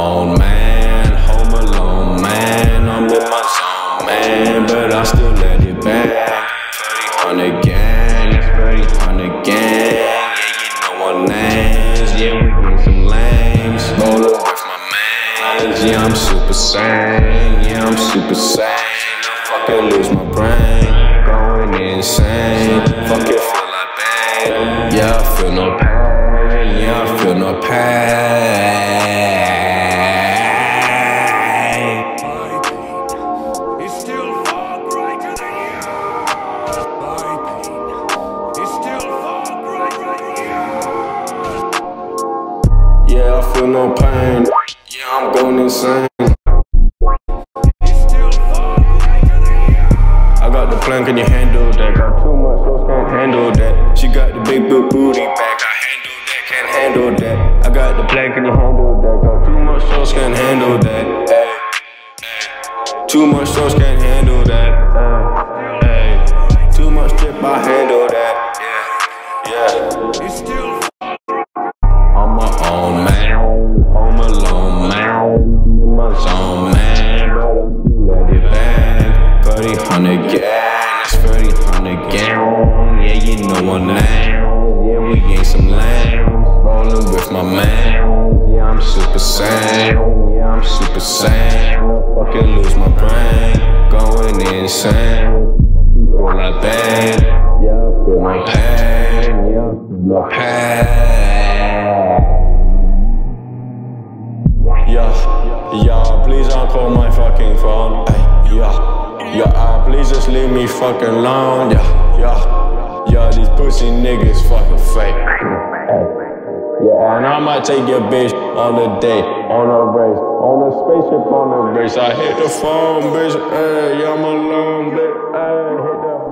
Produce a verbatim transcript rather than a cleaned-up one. alone, man. Home alone, man. I'm in my zone, man. But I still let it back. Freddy Hunter gang, it's Freddy Hunter gang. Yeah, you know our names. Yeah, we bring some lames. Roll up with my mans. Yeah, I'm super sane. Yeah, I'm super sane. I fucking lose my brain. Going insane. Fuck it, feel like bang. Yeah, I feel no pain. Yeah, I feel no pain. It's still far brighter than you. It's still far brighter than you. Yeah, I feel no pain. Yeah, I'm going insane. It's still far brighter than you. I got the plan, can you handle that? Got too much, so can't handle that. She got the big big booty back. Can't handle that. I got the plan, can you handle that? Got too much sauce, can't handle that. Ay, ay. Too much sauce, can't handle that. Ay, ay. Too much drip, I handle that. Yeah, yeah. It's still on my own, man. Home alone, man. I'm in my zone, man. But I'm still let it back. Freddy Hunter gang, it's Freddy Hunter gang. Yeah, you know I'm now. Yeah, we gain some land. With my man, yeah, I'm super sane. Yeah, I'm super sane. Fucking lose my brain, going insane. Feel like pain, yeah, I feel my pain, yeah, my pain. Yeah, yeah, please don't call my fucking phone. Ay, yeah, yeah, uh, please just leave me fucking alone. Yeah, yeah, yeah, these pussy niggas fucking fake. Yeah, and I might take your bitch on a date, on a race, on a spaceship, on a race. I hit the phone, bitch, ayy, I'm alone, bitch, ayy, hit the phone.